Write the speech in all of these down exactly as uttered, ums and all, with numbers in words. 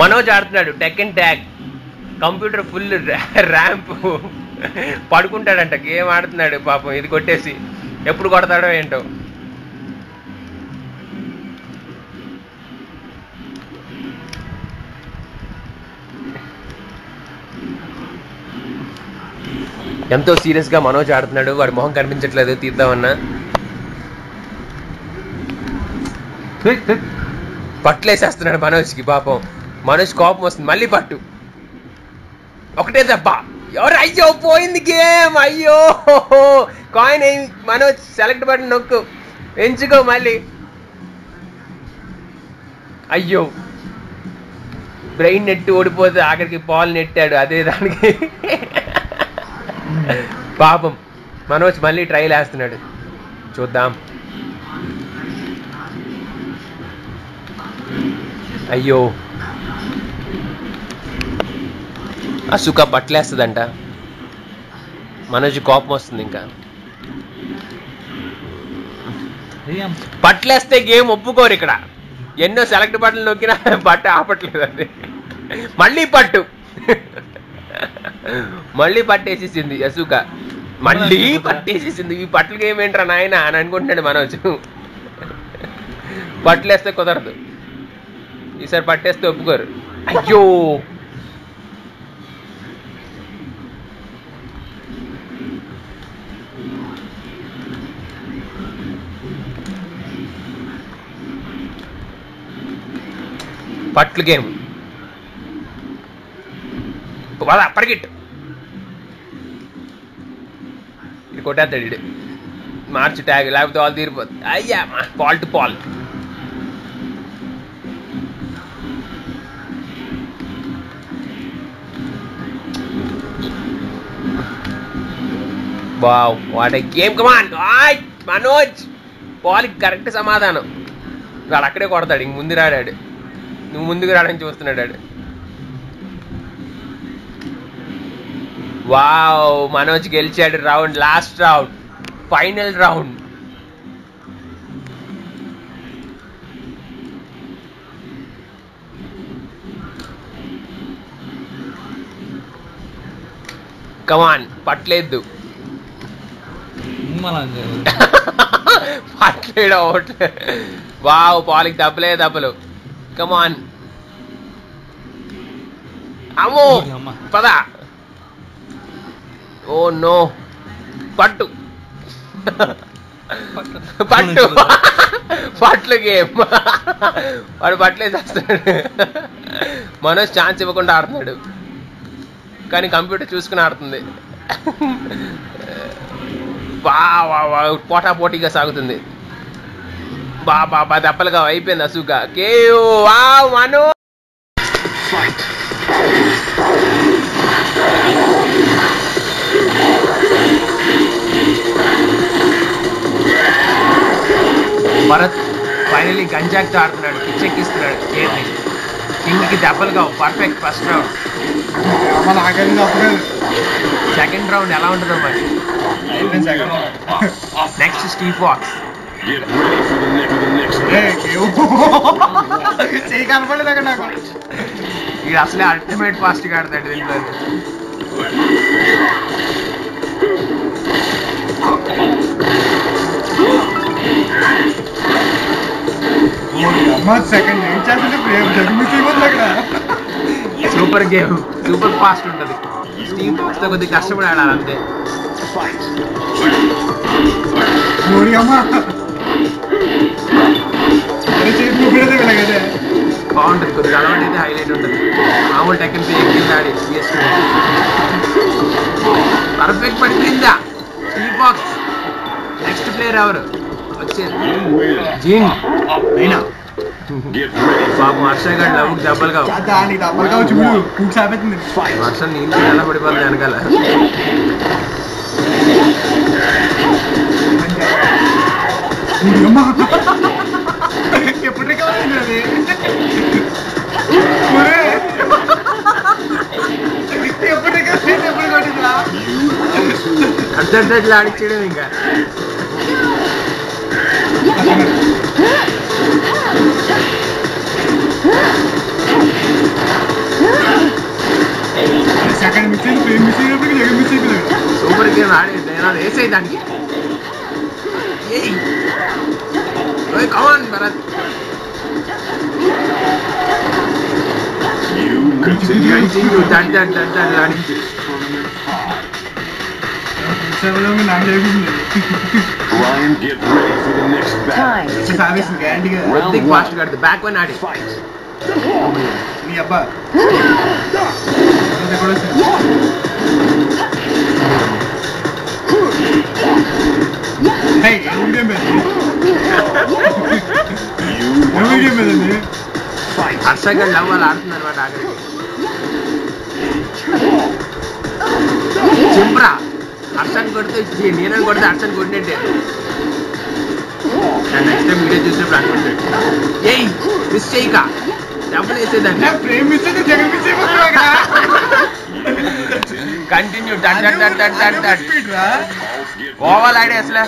మనోజ్ ఆడుతున్నాడు tech and tack, computer full ramp, పడుకుంటాడంట game ఆడుతున్నాడు పాపం. ఇది కొట్టేసి ఎప్పుడు కొడతాడో ఏంటో. ఎంతో సీరియస్గా మనోజ్ ఆడుతున్నాడు, వాడి మొహం కనిపించట్లేదు, తీద్దామన్నా పట్లేసేస్తున్నాడు మనోజ్కి పాపం. మనోజ్ కోపం వస్తుంది, మళ్ళీ పట్టు, ఒకటే దెబ్బ, ఎవరు అయ్యో పోయింది గేమ్, అయ్యో కాయిన్ అయి. మనోజ్ సెలెక్ట్ బటన్ నొక్కు, ఎంచుకో మళ్ళీ, అయ్యో బ్రెయిన్ నెట్టి ఓడిపోతే ఆఖరికి బాల్ నెట్టాడు అదే దానికి. పాపం మనోజ్ మళ్ళీ ట్రైల్ వేస్తున్నాడు, చూద్దాం, అయ్యో ఆ సుఖ బట్టలేస్తుందంట. మనోజ్ కోపం వస్తుంది, ఇంకా బట్టలేస్తే గేమ్ ఒప్పుకోరు ఇక్కడ, ఎన్నో సెలెక్ట్ బట్టలు నొక్కినా బట్ట ఆపట్లేదు అది. మళ్ళీ పట్టు, మళ్ళీ పట్టేసేసింది అసుక, మళ్ళీ పట్టేసేసింది. ఈ పట్లకి ఏమేంట్రా నాయన అని అనుకుంటున్నాడు మనోజ్. పట్లేస్తే కుదరదు, ఈసారి పట్టేస్తే ఒప్పుకోరు. అయ్యో పట్ల గేమ్, బాధ పరిగెట్టు, ఇది కొట్టేస్తాడు, మార్చి ట్యాగ్ లేకపోతే వాళ్ళు తీరిపోతుంది. అయ్యా Paul to Paul, wow what a game. Come on Manoj, పాల్కి కరెక్ట్ సమాధానం, వాడు అక్కడే కొడతాడు, ఇంక ముందు రాడాడు, నువ్వు ముందుకు రావడానికి చూస్తున్నాడు ఆడు. వావ్ మనోజ్ గెలిచాడు round, last round, final round. Come on పట్లేదు, పట్లేడు అవుట్. వావ్ పాలికి దెబ్బలే దెబ్బలు. కమాన్ అమ్మో పదా, ఓ నో పట్టు పట్టు పట్లు గేమ్, వాడు పట్లేసేస్తాడు. మనోజ్ ఛాన్స్ ఇవ్వకుండా ఆడుతున్నాడు, కానీ కంప్యూటర్ చూసుకుని ఆడుతుంది. బా పోటా పోటీగా సాగుతుంది. బా బాబా దెబ్బలుగా అయిపోయింది అసుగా కేయో. వా మనోజ్ భరత్ ఫైనలీ గంజాక్తో ఆడుతున్నాడు, పిచ్చెక్కిస్తున్నాడు గేమ్ని. కింగ్కి దెబ్బలుగా perfect first round. Second round ఎలా ఉంటుందో మరి. నెక్స్ట్ స్టీవ్ ఫాక్స్, కనపడలేక నాకు ఇది అసలే అల్టిమేట్ ఫాస్ట్గా ఆడతాడు దీంట్లో. సూపర్ గేమ్, సూపర్ ఫాస్ట్ ఉంటుంది. స్టీవ్ బాక్స్ తో కొద్దిగా కష్టపడి ఆడాలంతే. బాగుంటుంది, కొద్దిగా అలవాటు అయితే హైలైట్ ఉంటుంది. మామూలు టెక్నిక్ ఎక్కింది ఆడి పర్ఫెక్ట్ పడిపోయిందా స్టీవ్ బాక్స్. నెక్స్ట్ ప్లేయర్ ఎవరు వచ్చేది? జిన్, నైనా. పాపం వర్షగా లవ్ డబ్బల్ కావు, వర్షం నీళ్ళు ఎలా పడిపోతుంది వెనకాల. ఎప్పుడు అర్థం ఆడిచ్చేయడం ఇంకా. can mix it, mix it, mix it, mix it. Super game, I did. They are this side, that. Yay! Hey, come on, Bharat. You continue, continue, that, that, that, that, that. Ryan, get ready for the next battle. Time. Service guarantee. Round one. Fast guard. The back one, I did. Fight. Yeah, but hey, you give me the fight. I said, I love an double is it that frame is it the jagal is it continue that that that that that that speed ra oval idea asla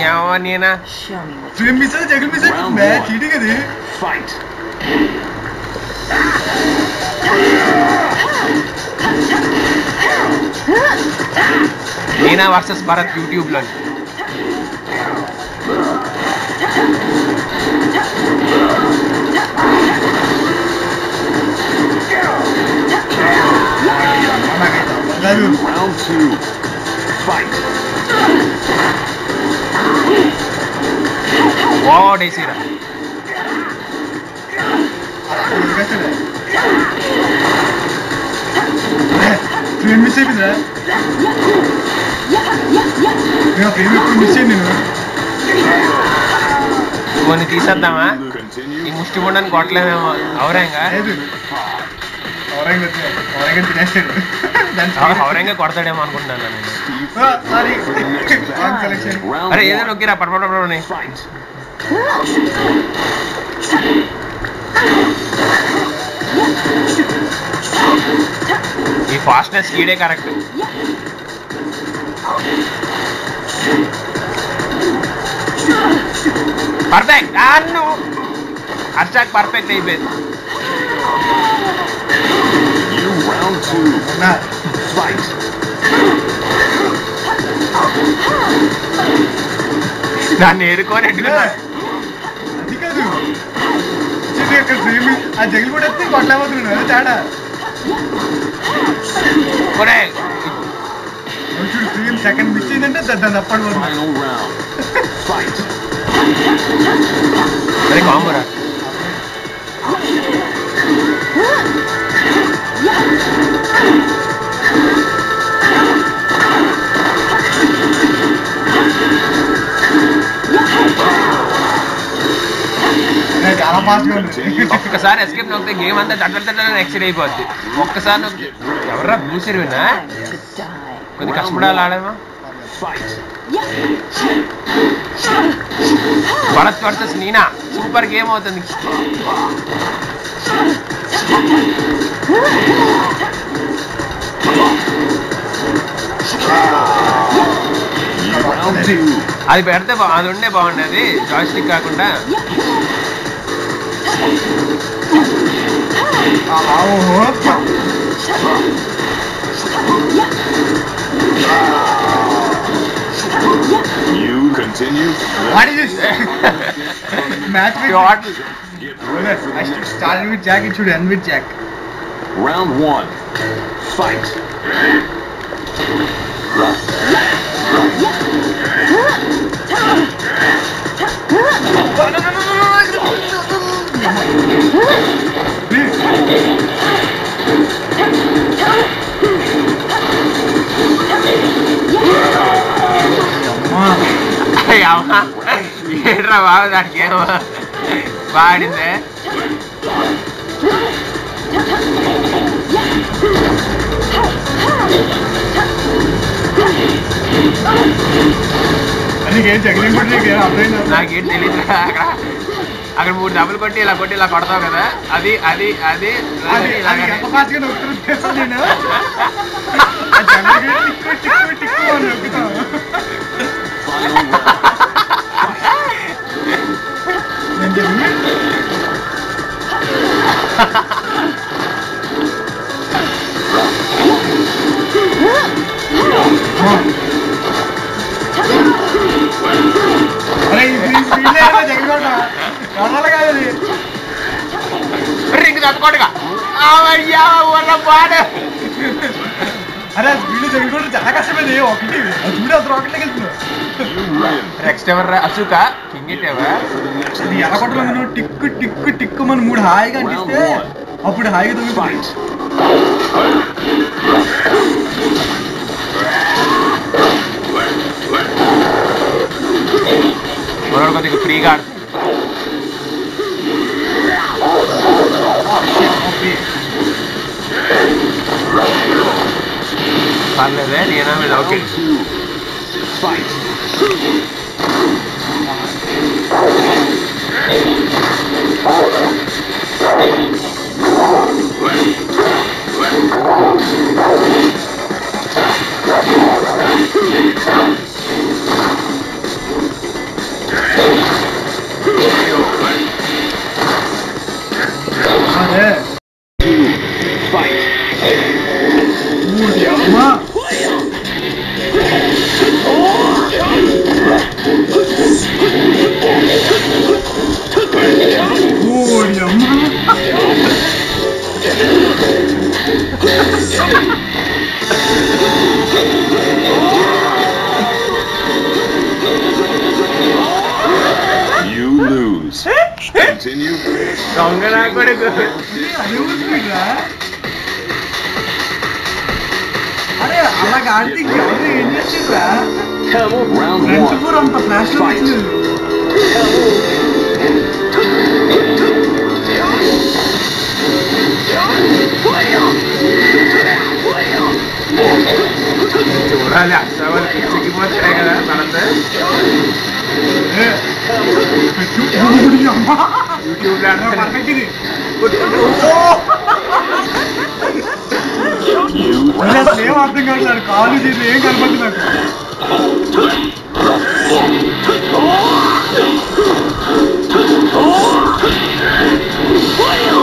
yawa nina frame is it jagal is it main cheating ade fight Nina versus Bharat YouTube lunch round two, fight. Wow, they see that. Three misses, right? Yeah, three misses, you know. One is that, ma. In Mustibonan, Gottler, Auranga. Orange, orange, nasty. Then orange, quarter day, man, good. Sorry. अरे ये लोग क्या perform कर रहे हैं? ये fastness कीड़े का रखते हैं। परफेक्ट, आनु, अर्चक परफेक्ट नहीं बेच। Round two, not fight. Nah, near corner. I think I do. Just like a dream. I just want to see what level you know. That's all. Correct. You should dream second mission and then the upper one. Final round, fight. Very calm, ఒక్కసారి escape నొక్కితే game అంతా దట్టలు excite అయిపోద్ది ఒక్కసారి నొక్కి ఎవర్రా బ్లూసిరివినా కొద్ది కష్టపడాలి ఆడేమో Bharat versus Nina super game అవుతుంది అది పెడితే అది ఉండే బాగుండేది జాయిస్టిక్ కాకుండా You continue. What is this? Match with Jack. I should start with Jack. It should end with Jack. Round one. Fight. Hey, Amma. You're about that game. Bad in there. I get juggling, but I get up in the I get delete. I can move double cotilla, cotilla, cotilla, Adi, Adi, Adi, Adi, Adi, Adi, Adi, ಕೊಡ್ಗ ಅದು ಕೊಡ್ಗ ಅವಯ್ಯ ಅವರ ಬಾಡ ಅರೆ ಬಿಳಿ ಜಗಿಕೊಂಡ್ರೆ ಜನ ಕಷ್ಟವೇನೇ ಹೋಗ್ಲಿ ಅದು ಬಿಡ ಅದ್ರ ಹೋಗ್ಲಿಕ್ಕೆ ಇತ್ತು ನೆಕ್ಸ್ಟ್ ಎವರ್ ಅಶೋಕ ಕಿಂಗಿಟೇವ ಅದು ಎಲ್ಲ ಕೊಟ್ರು ನಾನು ಟಿಕ್ ಟಿಕ್ ಟಿಕ್ ಮನ್ ಮೂಡ್ ಹಾಯಿಗೆ ಅಂತಿಷ್ಟೆ ಅప్పుడు ಹಾಯಿಗೆ ಹೋಗಿ ಬಾಡಿ ಬರೋಣ ಕತೆ free guard I'm going to get out of here. Fight! Fight! You lose. Continue. I'm gonna go to the. I lose me, guy. I'm like, I think you're the industry, guy. Come on, round one. Let's put on the flashlight. Well, yeah, so I want to keep on trying to balance it. YouTube landed perfectly. Good. Oh! Let's see what the girls are calling it. They can't put it. Oh! You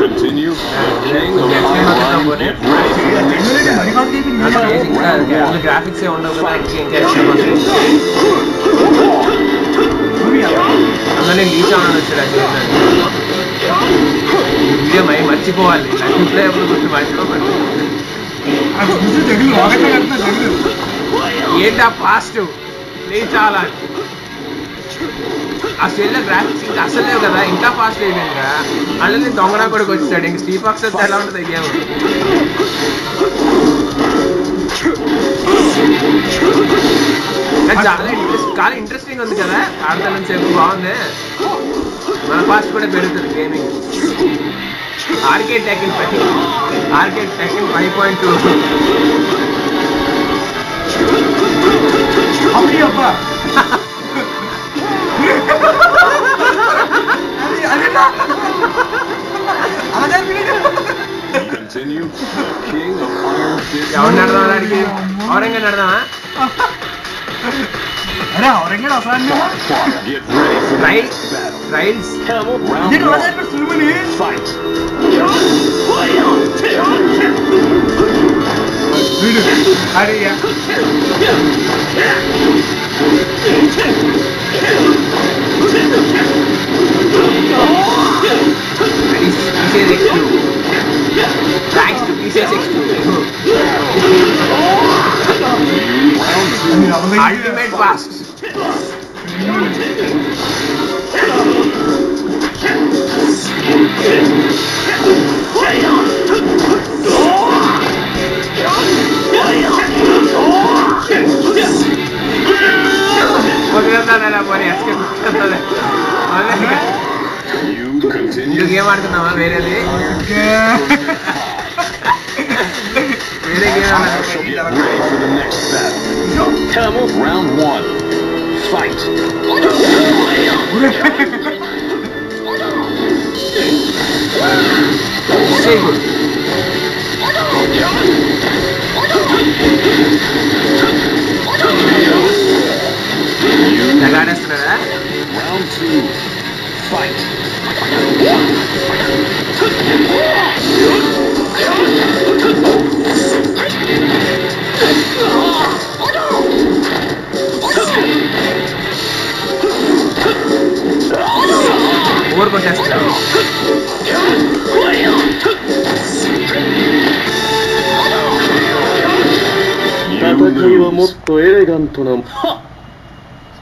continue. ఏంటా positive లేచాలా ఆ cell graphics ఇంకా అసలు లేవు కదా ఇంకా fast అయిపోయిందిగా అలానే దొంగనా కొడుకు వచ్చాడు ఇంక స్టీవ్ ఫాక్స్ వచ్చి ఎలా ఉంటుంది గేమ్ చాలా ఇంట్రెస్ట్ చాలా ఇంట్రెస్టింగ్ ఉంది కదా ఆడతానని చెప్పి బాగుంది మన ఫాస్ట్ కూడా పెరుగుతుంది gaming Arcade Tekken five. Arcade Tekken five point two. How many of us? Continue. King of Iron Fist. How many of us? How many of us? Get ready for battle. Trials. Round one. Fight. Thanks to P C S X two. Ultimate Blast. You continue. You are the one where they are ready for the next battle. Come on, round one. Fight. Round two.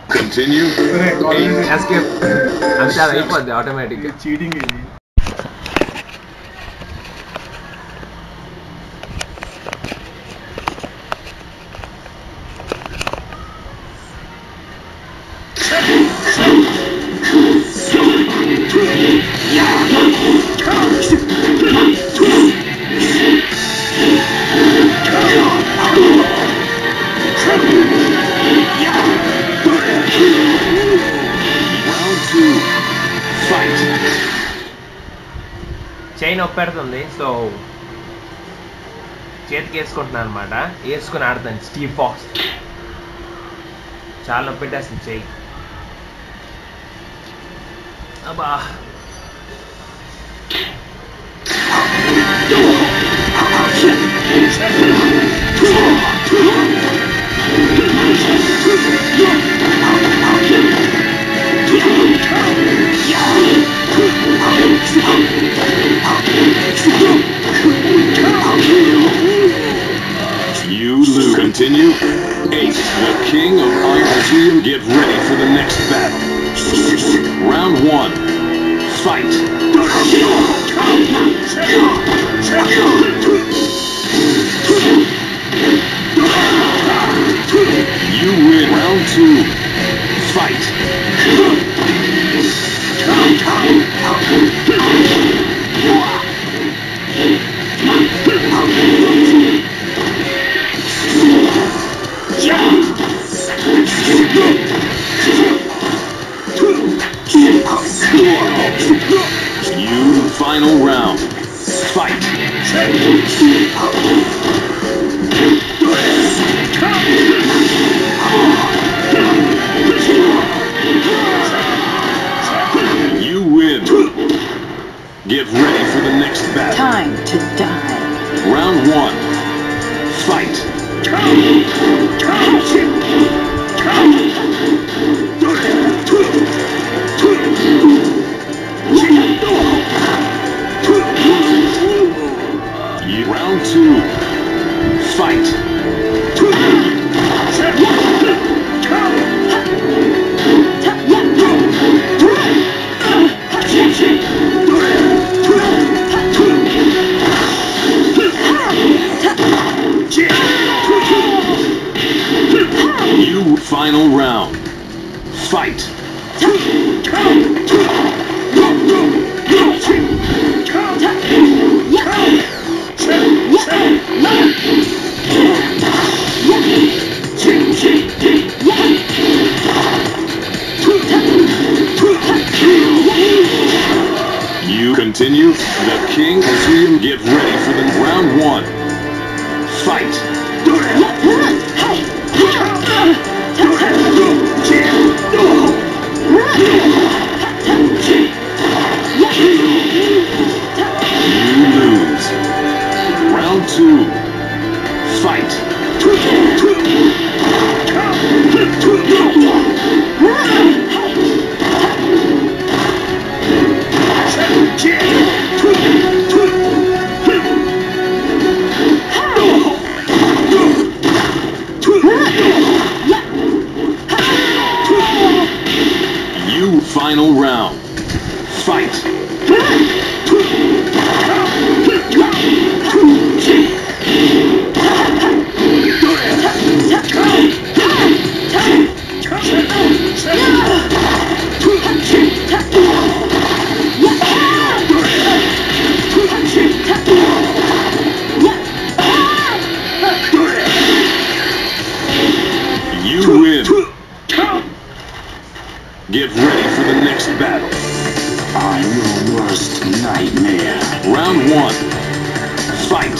Continue. Escape. I'm sorry for the automatic. You're cheating. So, Jack gets caught now, man. Yes, go and Steve Fox. Charlo Peters and Jay. Abba. You lose. Continue. Eight. The King of Iron Fist. Get ready for the next battle. Round one. Fight. You win. Round two. Fight. You final round. Fight. You win. Get ready for the next battle. Time to die. Round one. Fight. You. Round two. Fight. Final round. Fight. You continue. The King of Iron Fist. Get ready for the round one. Fight. Two. Fight. You final round. Fight. Get ready for the next battle. I'm your worst nightmare. Round one. Fight.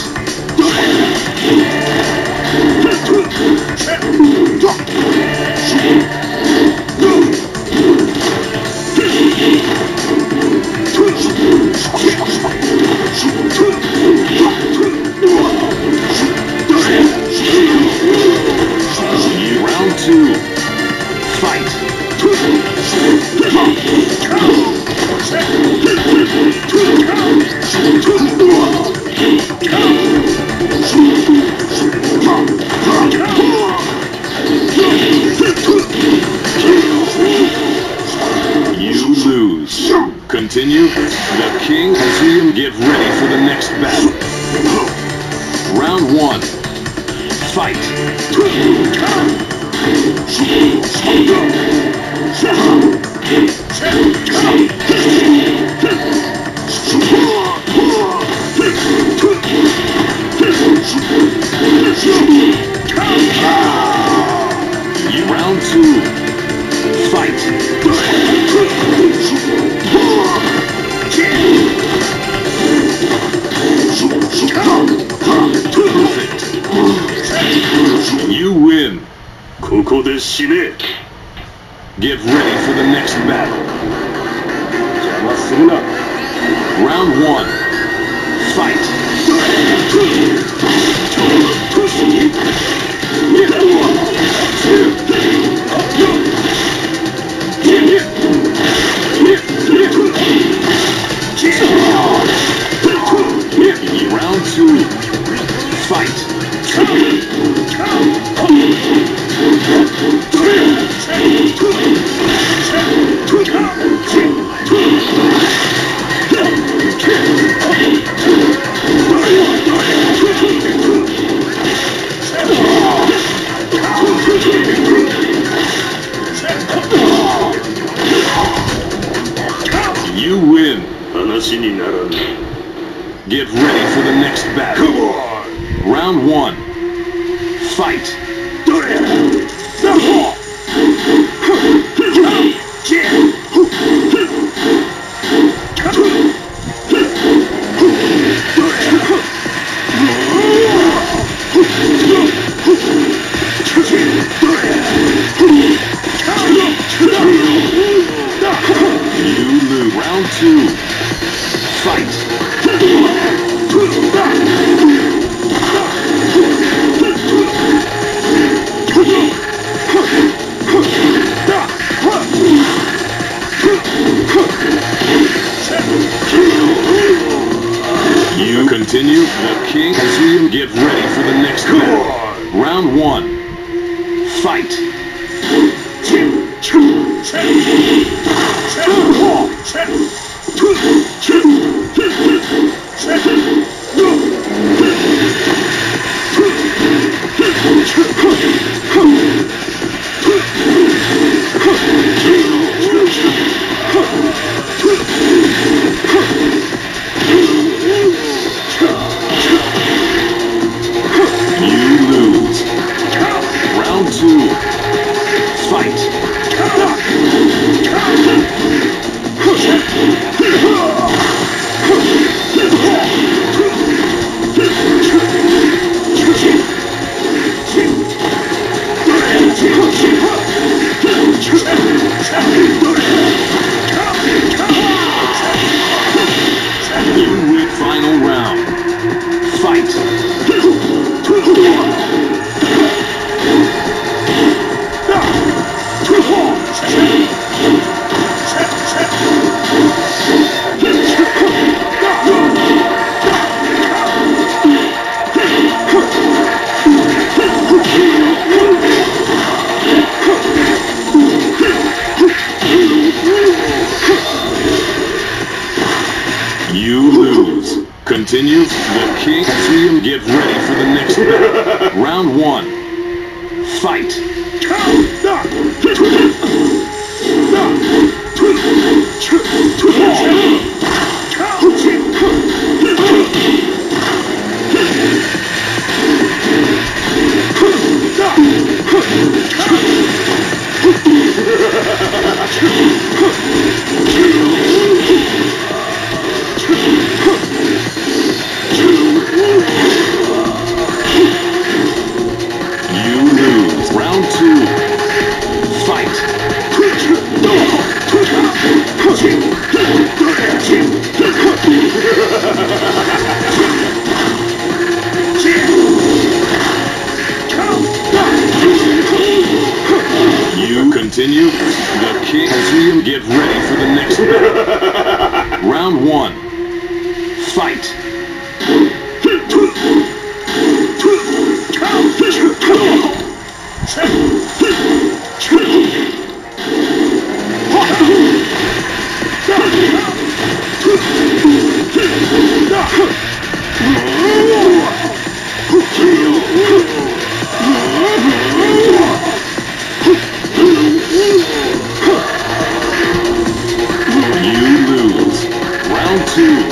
Continue. The king and Liam get ready for the next battle. Round one. Fight. Round two. Fight. Perfect. You win. Get ready for the next battle. Round one. Fight. Round two. Fight. You win. Get ready for the next battle. Come on. Round one. Fight. You lose. Round two. Fight. You continue. The king and Jin get ready for the next battle. Round one. Fight. You lose. Continue. The king and Liam get ready for the next battle. Round one. Fight. Continue. The king and Jin get ready for the next battle. Round one. Fight. Destroy!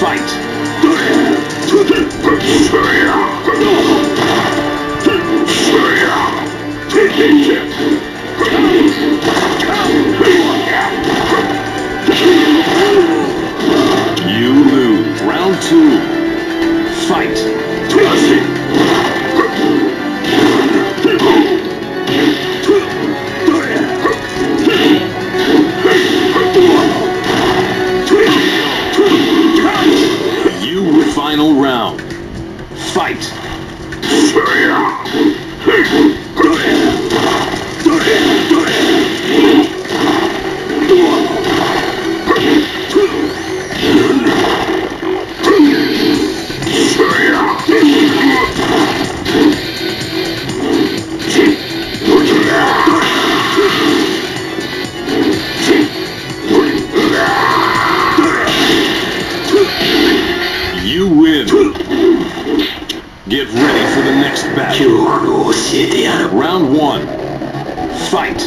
fight. You lose. Round two. Fight. Final round. Fight. Get ready for the next battle. Round one. Fight.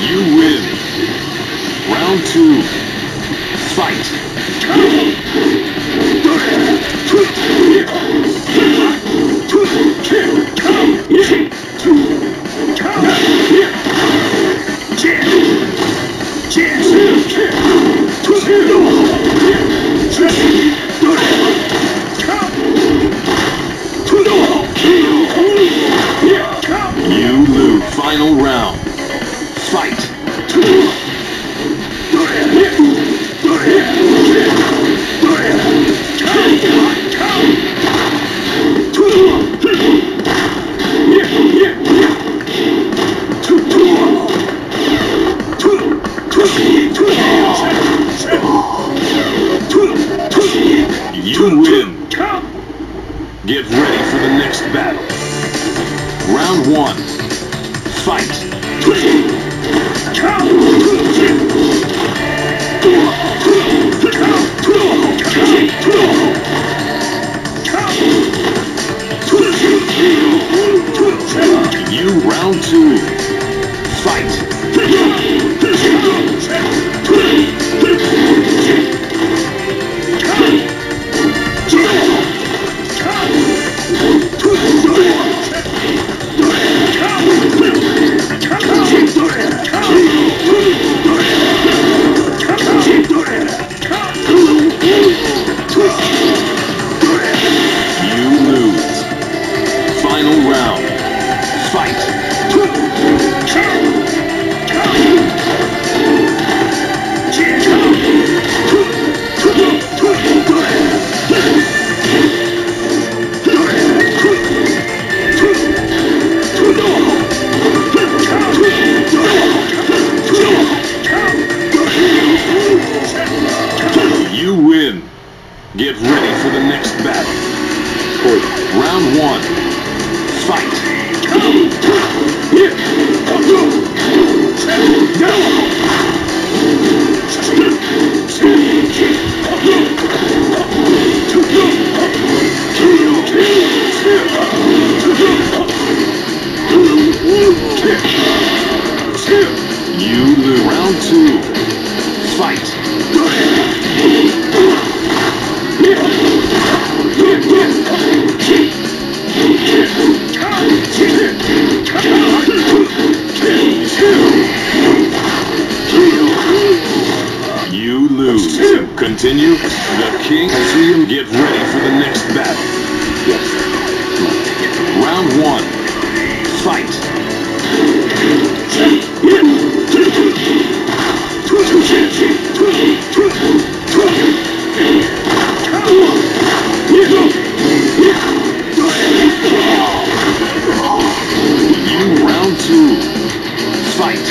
You win. Round two. Fight. You lose. Final round. Fight. You win. Get ready for the next battle. Round one. Fight. You round two. Fight. Get ready for the next battle. Round one. Fight. You lose. Round two. Fight. You lose. Continue. The king see him. Get ready for the next battle. Yes. Round one. Fight. Two. Fight.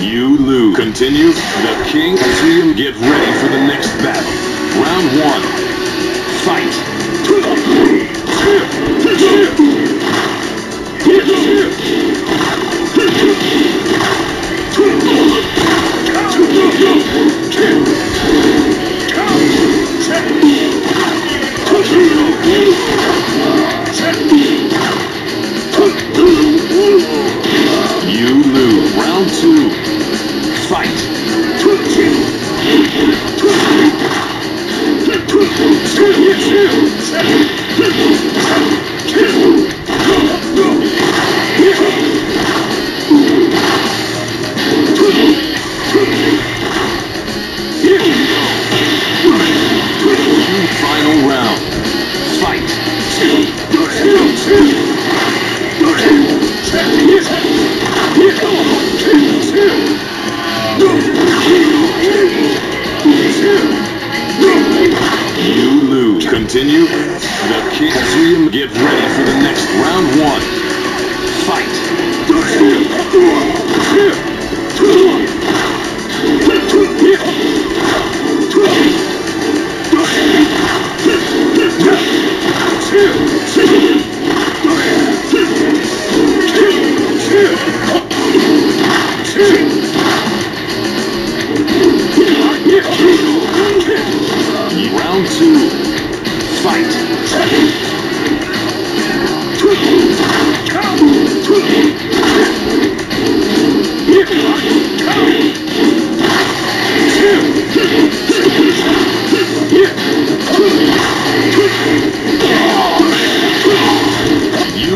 You lose. Continue. The King team, get ready for the next battle. Round one. Fight. You lose. Round two. Fight. Final round. Fight. You lose. Continue. The King, get ready for the next round one. Round two. Fight. You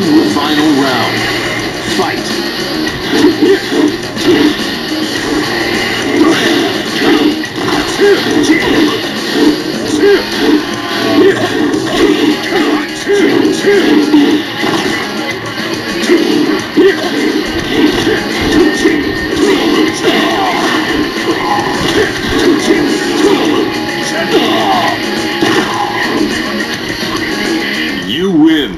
were final round. Fight. You win.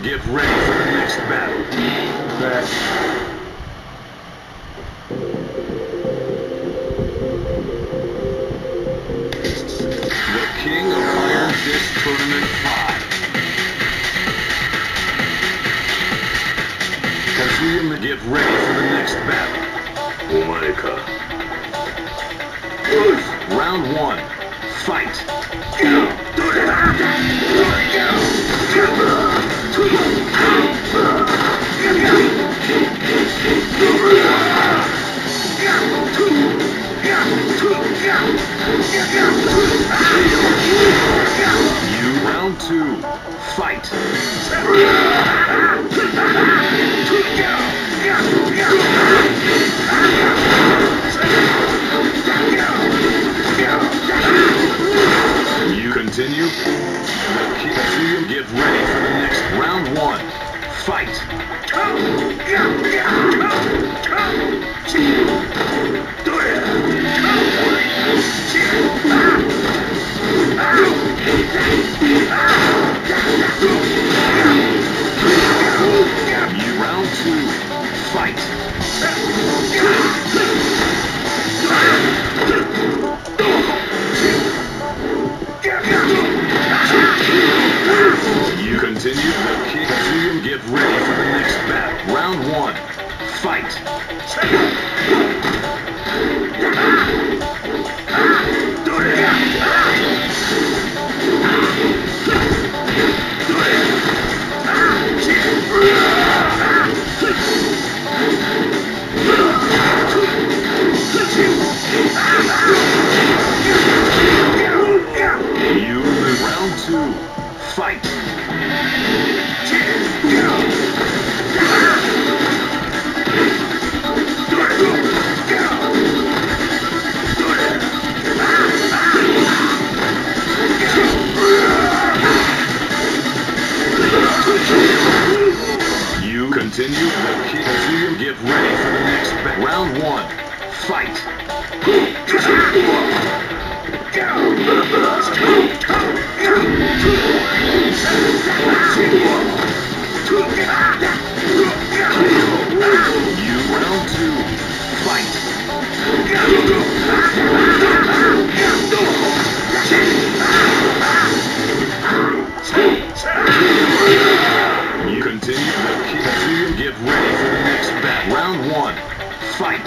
Get ready for the next battle. Back. The King of Iron Fist Tournament five. Kazuya, get ready for the next battle. Omaika. Round one. Fight. You round two, fight. You continue. You get ready for the next round one. Fight. You round two. Fight. You continue. The King team, get ready for the next battle. Round one. Fight. You win round two. Fight. You continue the key to get ready for the next battle. Round one. Fight. You continue to keep you get ready for the next battle. Round one, fight.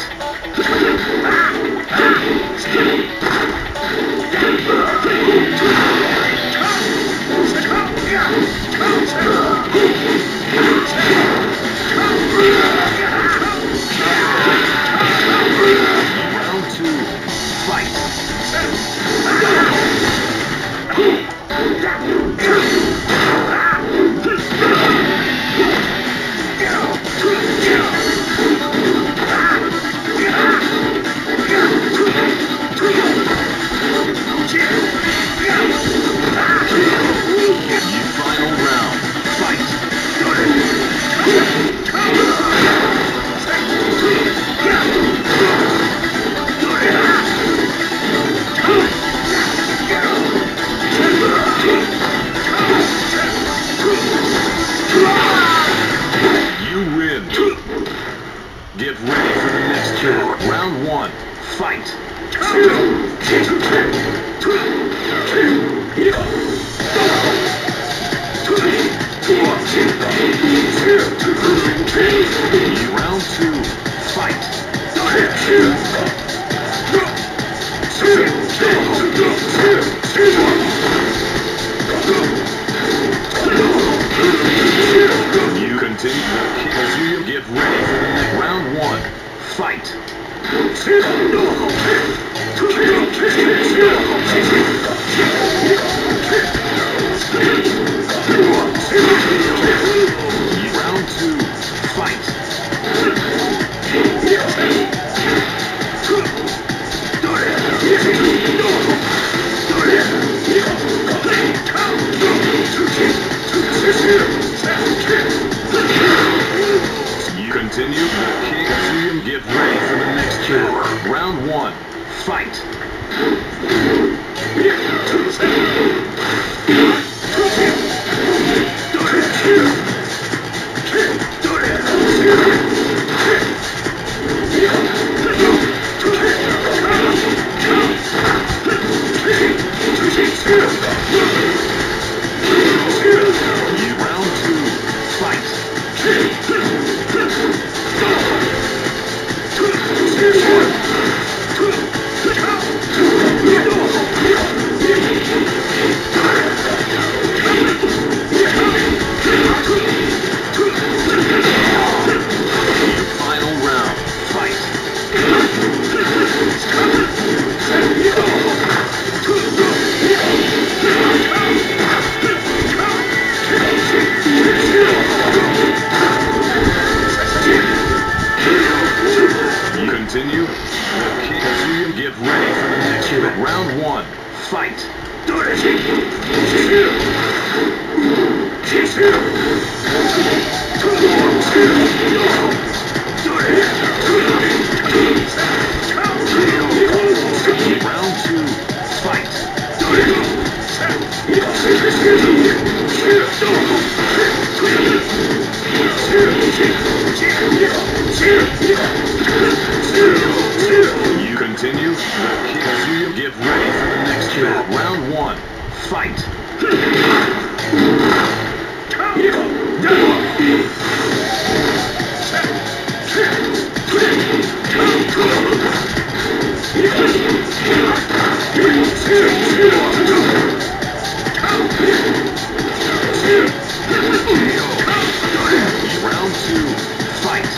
Round two, Fight!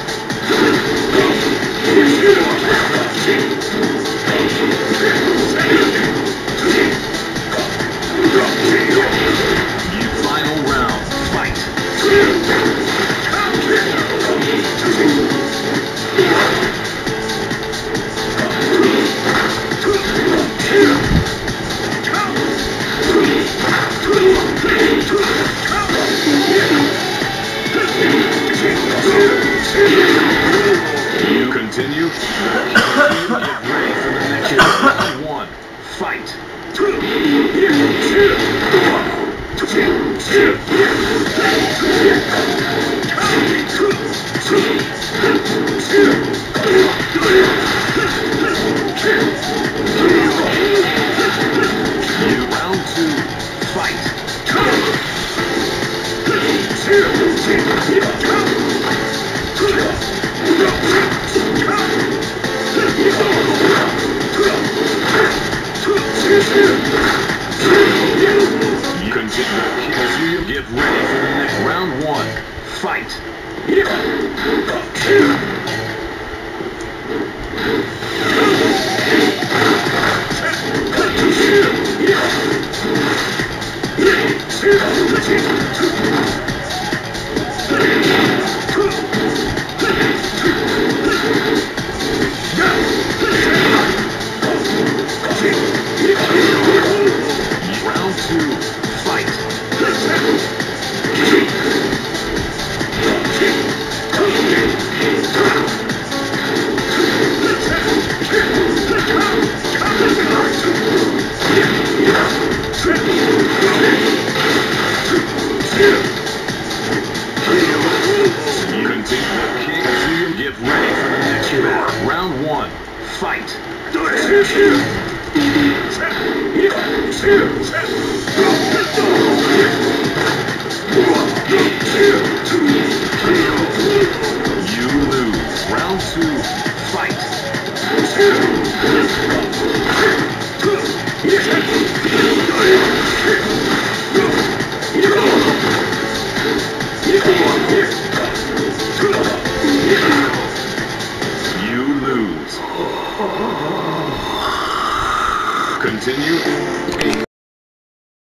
fight. Round two, fight. Continue. Get ready for the next round one. Fight. Round two. Fight. Get ready for the next round. Round one. Fight. You lose. Round two. Fight.